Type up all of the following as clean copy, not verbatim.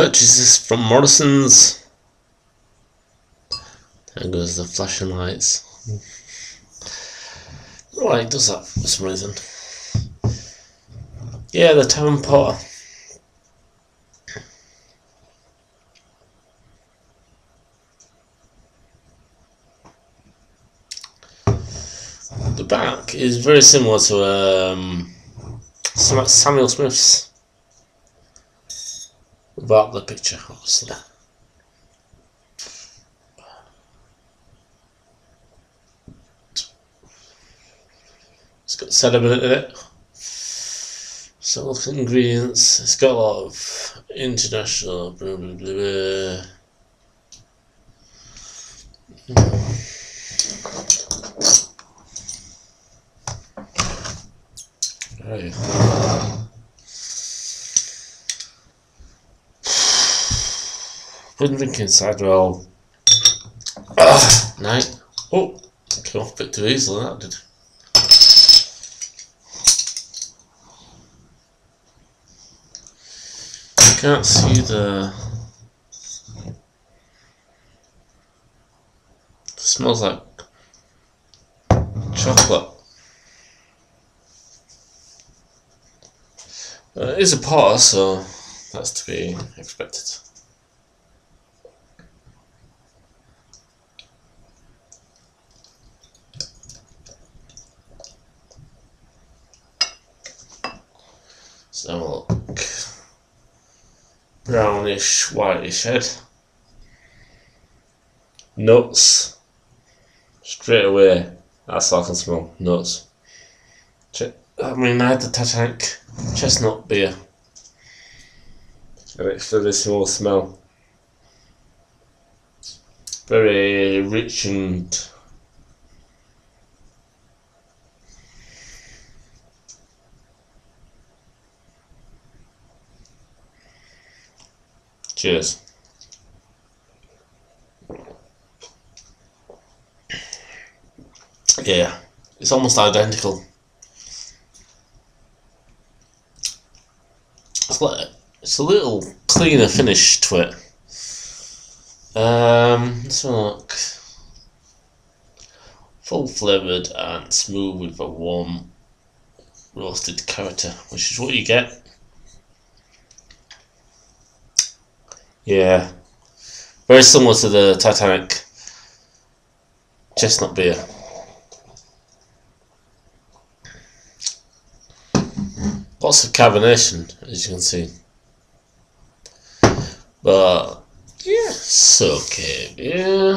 Purchases from Morrison's. There goes the flashing lights. Right, does that for some reason. Yeah, the Tavern Porter. The back is very similar to Samuel Smith's, without the picture, obviously. It's got sediment in it. Self ingredients. It's got a lot of international blah blah blah. Right. Been drinking cider all night. Oh, came off a bit too easily, that did. I can't see the... It smells like chocolate. It is a porter, so that's to be expected. So we'll look. Brownish, whitish head. Nuts. Straight away, that's all I can smell. Nuts. I mean, I had the Tatank chestnut beer, and it's very small smell. Very rich and cheers. Yeah, it's almost identical. It's a little cleaner finish to it. Let's have a look. Full flavoured and smooth with a warm roasted character, which is what you get. Yeah, very similar to the Titanic chestnut beer. Lots of carbonation, as you can see. But yeah, it's okay beer.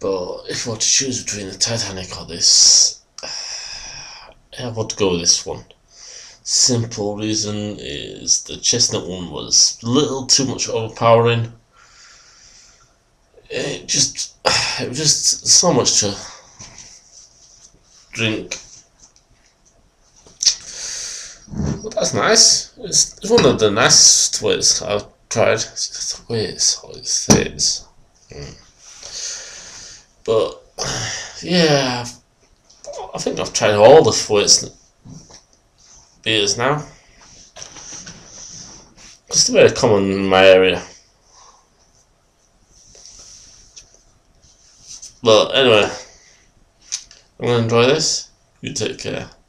But if I were to choose between the Titanic or this, I would go with this one. Simple reason is the chestnut one was a little too much overpowering. It was just so much to drink. Well, that's nice. It's one of the nicest Thwaites I've tried. It's Thwaites, or it's Thwaites. But yeah, I think I've tried all the Thwaites beers now. It's very common in my area. But anyway, I'm gonna enjoy this. You take care.